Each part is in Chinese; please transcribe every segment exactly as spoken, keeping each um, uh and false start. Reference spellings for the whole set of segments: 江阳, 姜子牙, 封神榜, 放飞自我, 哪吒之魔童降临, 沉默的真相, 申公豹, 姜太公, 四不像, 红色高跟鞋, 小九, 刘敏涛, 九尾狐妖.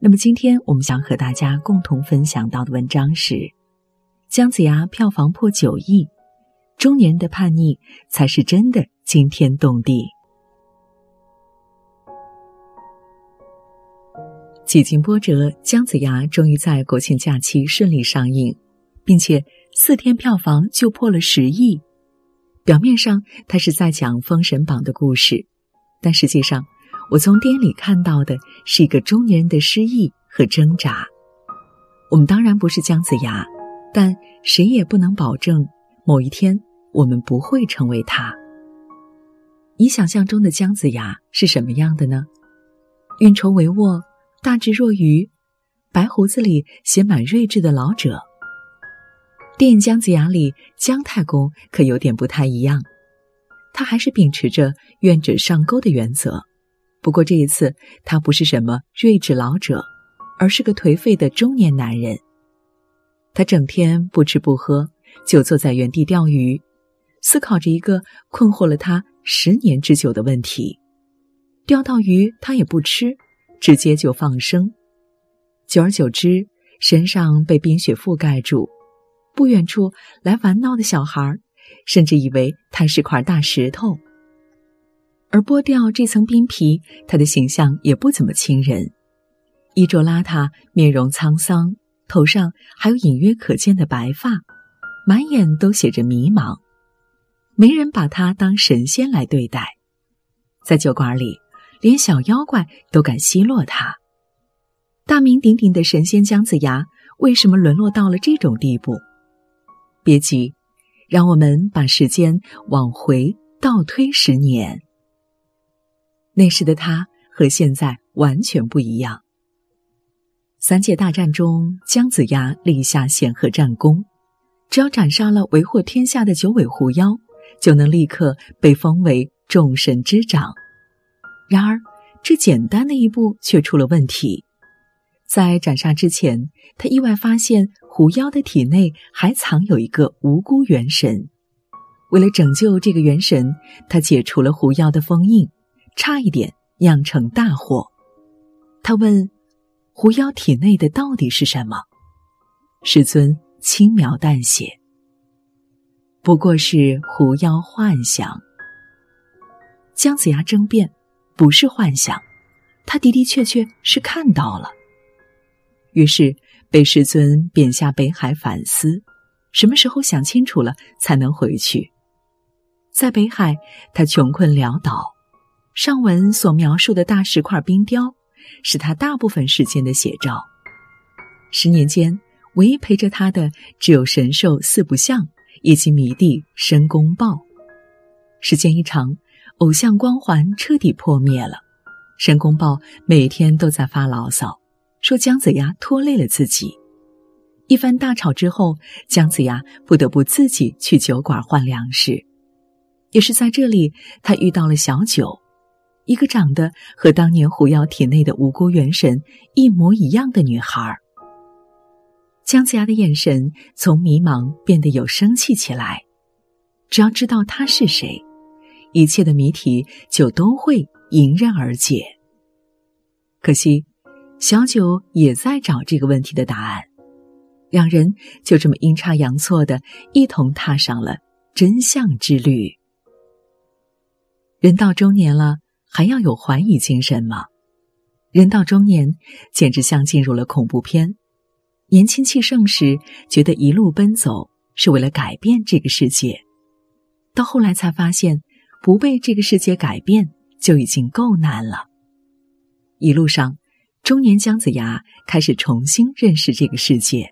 那么今天我们想和大家共同分享到的文章是姜子牙票房破九亿，中年人的叛逆才是真的惊天动地。几经波折，姜子牙终于在国庆假期顺利上映，并且四天票房就破了十亿。表面上他是在讲《封神榜》的故事，但实际上我从电影里看到的是一个中年人的失意和挣扎。我们当然不是姜子牙，但谁也不能保证某一天我们不会成为他。你想象中的姜子牙是什么样的呢？运筹帷幄，大智若愚，白胡子里写满睿智的老者。电影《姜子牙》里，姜太公可有点不太一样，他还是秉持着愿者上钩的原则。不过这一次，他不是什么睿智老者，而是个颓废的中年男人。他整天不吃不喝，就坐在原地钓鱼，思考着一个困惑了他十年之久的问题。钓到鱼他也不吃，直接就放生。久而久之，身上被冰雪覆盖住，不远处来玩闹的小孩甚至以为他是块大石头。而剥掉这层冰皮，他的形象也不怎么亲人，衣着邋遢，面容沧桑，头上还有隐约可见的白发，满眼都写着迷茫。没人把他当神仙来对待，在酒馆里连小妖怪都敢奚落他。大名鼎鼎的神仙姜子牙为什么沦落到了这种地步？别急，让我们把时间往回倒推十年。那时的他和现在完全不一样。三界大战中，姜子牙立下显赫战功，只要斩杀了为祸天下的九尾狐妖，就能立刻被封为众神之长。然而这简单的一步却出了问题，在斩杀之前，他意外发现狐妖的体内还藏有一个无辜元神。为了拯救这个元神，他解除了狐妖的封印，差一点酿成大祸。他问狐妖体内的到底是什么？师尊轻描淡写，不过是狐妖幻想。姜子牙争辩，不是幻想，他的的确确是看到了。于是被师尊贬下北海反思，什么时候想清楚了才能回去。在北海，他穷困潦倒，上文所描述的大石块冰雕是他大部分时间的写照。十年间，唯一陪着他的只有神兽四不像以及迷弟申公豹。时间一长，偶像光环彻底破灭了，申公豹每天都在发牢骚，说姜子牙拖累了自己。一番大吵之后，姜子牙不得不自己去酒馆换粮食。也是在这里，他遇到了小九，一个长得和当年狐妖体内的无辜元神一模一样的女孩。姜子牙的眼神从迷茫变得有生气起来，只要知道她是谁，一切的谜题就都会迎刃而解。可惜小九也在找这个问题的答案，两人就这么阴差阳错的一同踏上了真相之旅。人到中年了，还要有怀疑精神吗？人到中年简直像进入了恐怖片。年轻气盛时觉得一路奔走是为了改变这个世界，到后来才发现不被这个世界改变就已经够难了。一路上，中年姜子牙开始重新认识这个世界。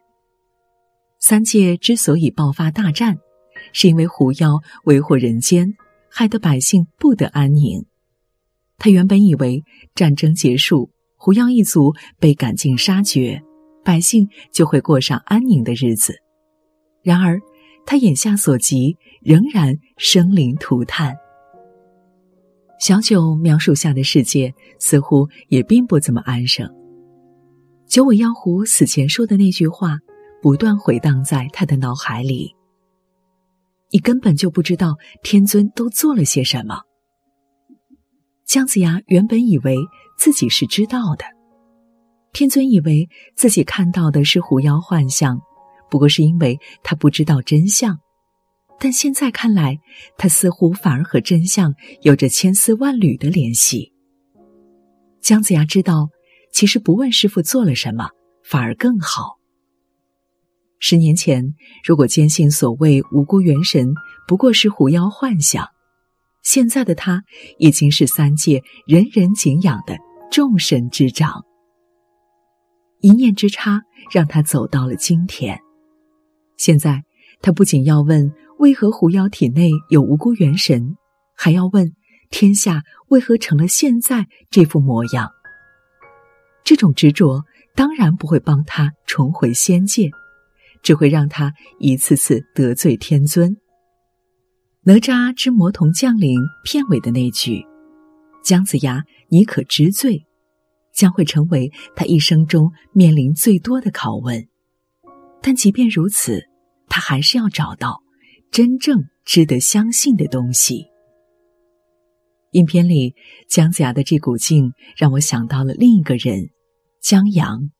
三界之所以爆发大战，是因为狐妖为祸人间，害得百姓不得安宁。他原本以为战争结束，狐妖一族被赶尽杀绝，百姓就会过上安宁的日子。然而他眼下所及仍然生灵涂炭。小九描述下的世界似乎也并不怎么安生。九尾妖狐死前说的那句话不断回荡在他的脑海里，你根本就不知道天尊都做了些什么。姜子牙原本以为自己是知道的，天尊以为自己看到的是狐妖幻象，不过是因为他不知道真相。但现在看来，他似乎反而和真相有着千丝万缕的联系。姜子牙知道，其实不问师父做了什么，反而更好。十年前，如果坚信所谓无辜元神不过是狐妖幻想，现在的他已经是三界人人敬仰的众神之长。一念之差，让他走到了今天。现在，他不仅要问为何狐妖体内有无辜元神，还要问天下为何成了现在这副模样。这种执着当然不会帮他重回仙界，只会让他一次次得罪天尊。哪吒之魔童降临片尾的那句“姜子牙，你可知罪”，将会成为他一生中面临最多的拷问。但即便如此，他还是要找到真正值得相信的东西。影片里姜子牙的这股劲让我想到了另一个人，江阳。《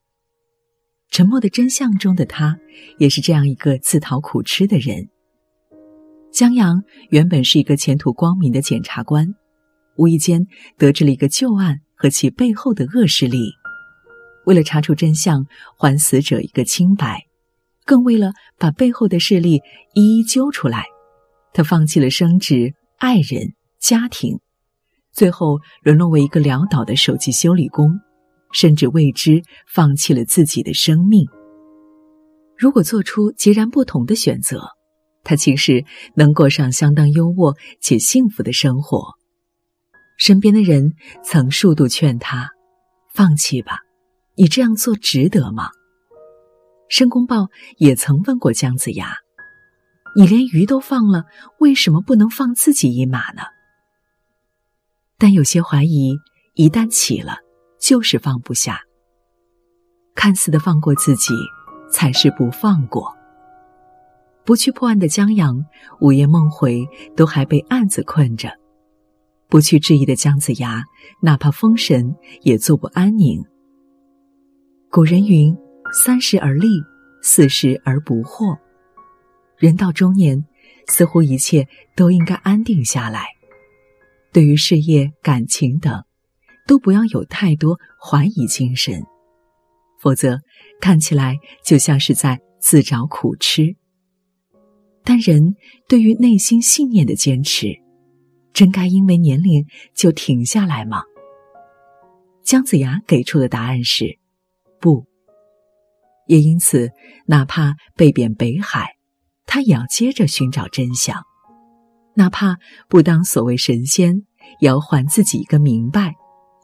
沉默的真相》中的他也是这样一个自讨苦吃的人。江阳原本是一个前途光明的检察官，无意间得知了一个旧案和其背后的恶势力，为了查出真相，还死者一个清白，更为了把背后的势力一一揪出来，他放弃了升职、爱人、家庭，最后沦落为一个潦倒的手机修理工，甚至为之放弃了自己的生命。如果做出截然不同的选择，他其实能过上相当优渥且幸福的生活。身边的人曾数度劝他，放弃吧，你这样做值得吗？申公豹也曾问过姜子牙，你连鱼都放了，为什么不能放自己一马呢？但有些怀疑一旦起了，就是放不下。看似的放过自己，才是不放过。不去破案的江阳，午夜梦回都还被案子困着；不去质疑的姜子牙，哪怕封神也坐不安宁。古人云，三十而立，四十而不惑。人到中年，似乎一切都应该安定下来，对于事业、感情等，都不要有太多怀疑精神，否则看起来就像是在自找苦吃。但人对于内心信念的坚持，真该因为年龄就停下来吗？姜子牙给出的答案是不。也因此，哪怕被贬北海，他也要接着寻找真相；哪怕不当所谓神仙，也要还自己一个明白，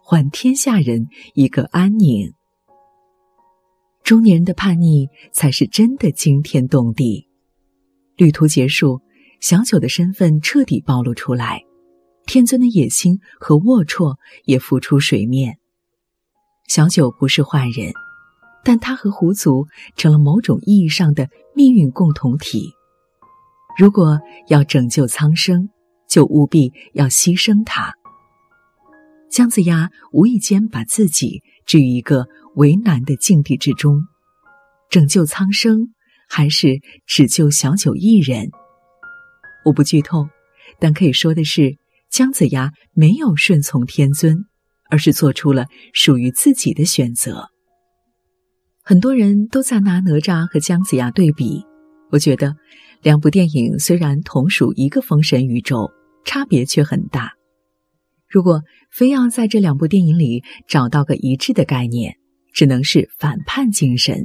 还天下人一个安宁。中年人的叛逆才是真的惊天动地。旅途结束，小九的身份彻底暴露出来，天尊的野心和龌龊也浮出水面。小九不是坏人，但他和狐族成了某种意义上的命运共同体。如果要拯救苍生，就务必要牺牲他。姜子牙无意间把自己置于一个为难的境地之中，拯救苍生，还是只救小九一人？我不剧透，但可以说的是，姜子牙没有顺从天尊，而是做出了属于自己的选择。很多人都在拿哪吒和姜子牙对比，我觉得两部电影虽然同属一个封神宇宙，差别却很大。如果非要在这两部电影里找到个一致的概念，只能是反叛精神。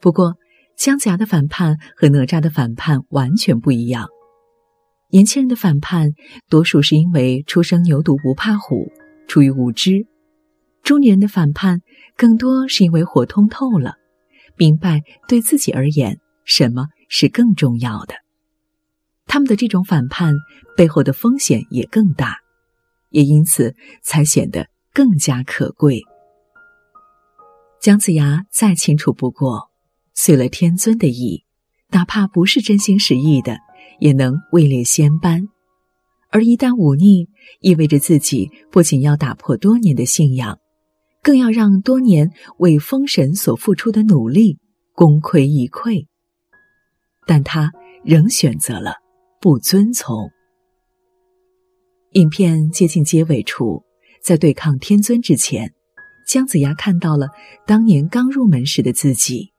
不过，姜子牙的反叛和哪吒的反叛完全不一样。年轻人的反叛多数是因为初生牛犊不怕虎，出于无知。中年人的反叛更多是因为活通透了，明白对自己而言什么是更重要的。他们的这种反叛背后的风险也更大，也因此才显得更加可贵。姜子牙再清楚不过，随了天尊的意，哪怕不是真心实意的，也能位列仙班。而一旦忤逆，意味着自己不仅要打破多年的信仰，更要让多年为封神所付出的努力功亏一篑。但他仍选择了不遵从。影片接近结尾处，在对抗天尊之前，姜子牙看到了当年刚入门时的自己。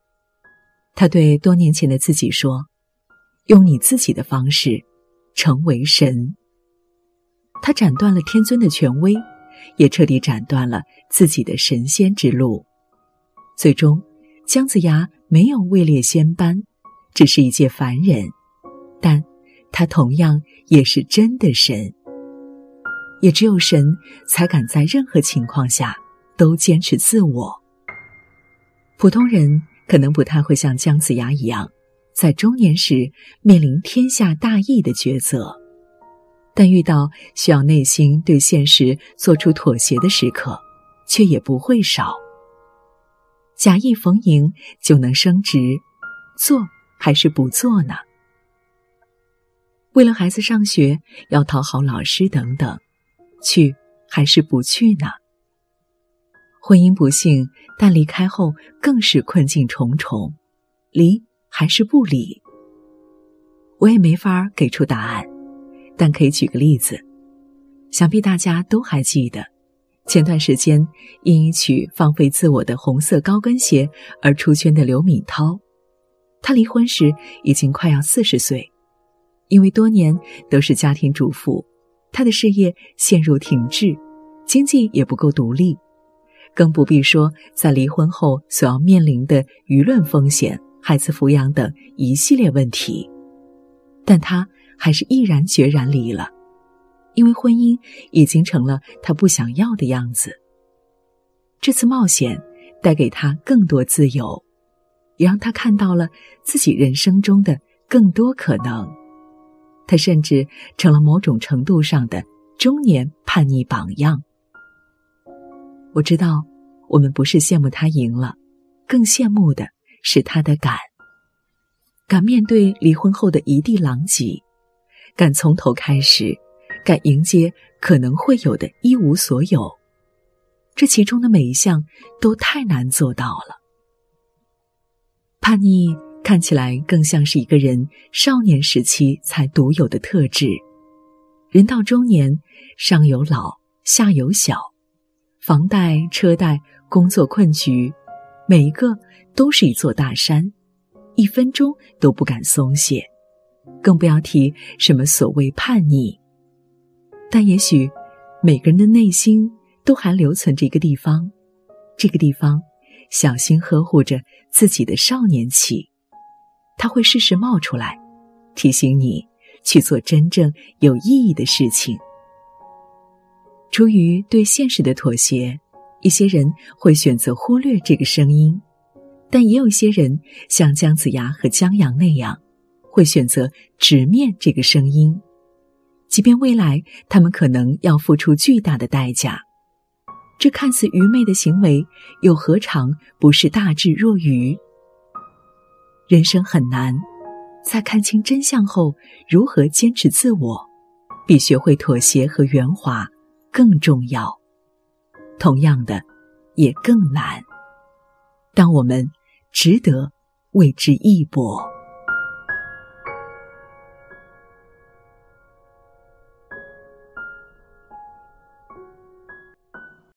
他对多年前的自己说，用你自己的方式成为神。他斩断了天尊的权威，也彻底斩断了自己的神仙之路。最终，姜子牙没有位列仙班，只是一介凡人，但他同样也是真的神。也只有神才敢在任何情况下都坚持自我。普通人可能不太会像姜子牙一样，在中年时面临天下大义的抉择，但遇到需要内心对现实做出妥协的时刻，却也不会少。假意逢迎就能升职，做还是不做呢？为了孩子上学要讨好老师等等，去还是不去呢？婚姻不幸，但离开后更是困境重重，离还是不离？我也没法给出答案，但可以举个例子。想必大家都还记得，前段时间因一曲《放飞自我》的红色高跟鞋而出圈的刘敏涛，她离婚时已经快要四十岁，因为多年都是家庭主妇，她的事业陷入停滞，经济也不够独立，更不必说在离婚后所要面临的舆论风险、孩子抚养等一系列问题。但她还是毅然决然离了，因为婚姻已经成了她不想要的样子。这次冒险带给她更多自由，也让她看到了自己人生中的更多可能。她甚至成了某种程度上的中年叛逆榜样。我知道，我们不是羡慕他赢了，更羡慕的是他的敢。敢面对离婚后的一地狼藉，敢从头开始，敢迎接可能会有的一无所有。这其中的每一项都太难做到了。叛逆看起来更像是一个人少年时期才独有的特质，人到中年，上有老，下有小，房贷、车贷、工作困局，每一个都是一座大山，一分钟都不敢松懈，更不要提什么所谓叛逆。但也许每个人的内心都还留存着一个地方，这个地方小心呵护着自己的少年气，它会适时冒出来，提醒你去做真正有意义的事情。出于对现实的妥协，一些人会选择忽略这个声音，但也有一些人像姜子牙和江阳那样，会选择直面这个声音，即便未来他们可能要付出巨大的代价。这看似愚昧的行为，又何尝不是大智若愚？人生很难，在看清真相后，如何坚持自我，比学会妥协和圆滑更重要，同样的也更难，但我们值得为之一搏。